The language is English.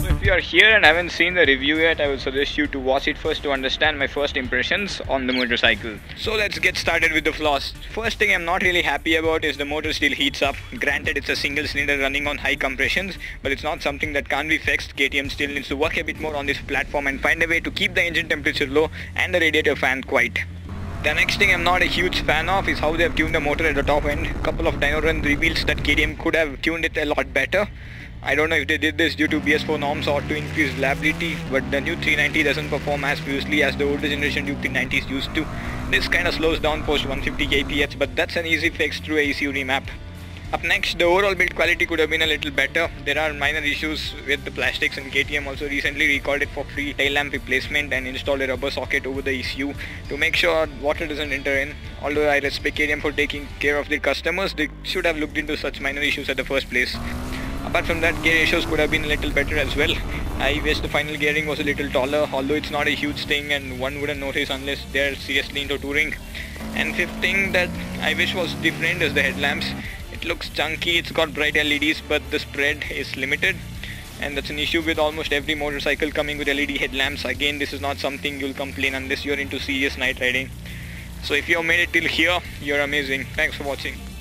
If you are here and haven't seen the review yet, I will suggest you to watch it first to understand my first impressions on the motorcycle. So let's get started with the flaws. First thing I'm not really happy about is the motor still heats up. Granted, it's a single cylinder running on high compressions, but it's not something that can't be fixed. KTM still needs to work a bit more on this platform and find a way to keep the engine temperature low and the radiator fan quiet. The next thing I'm not a huge fan of is how they have tuned the motor at the top end. Couple of dyno run reveals that KTM could have tuned it a lot better. I don't know if they did this due to BS4 norms or to increase reliability, but the new 390 doesn't perform as fiercely as the older generation Duke 390s used to. This kinda slows down post 150kph, but that's an easy fix through a ECU remap. Up next, the overall build quality could have been a little better. There are minor issues with the plastics, and KTM also recently recalled it for free tail lamp replacement and installed a rubber socket over the ECU to make sure water doesn't enter in. Although I respect KTM for taking care of their customers, they should have looked into such minor issues at the first place. Apart from that, gear ratios could have been a little better as well. I wish the final gearing was a little taller, although it's not a huge thing and one wouldn't notice unless they're seriously into touring. And fifth thing that I wish was different is the headlamps. It looks chunky, it's got bright LEDs, but the spread is limited, and that's an issue with almost every motorcycle coming with LED headlamps. Again, this is not something you'll complain unless you're into serious night riding. So if you have made it till here, you're amazing. Thanks for watching.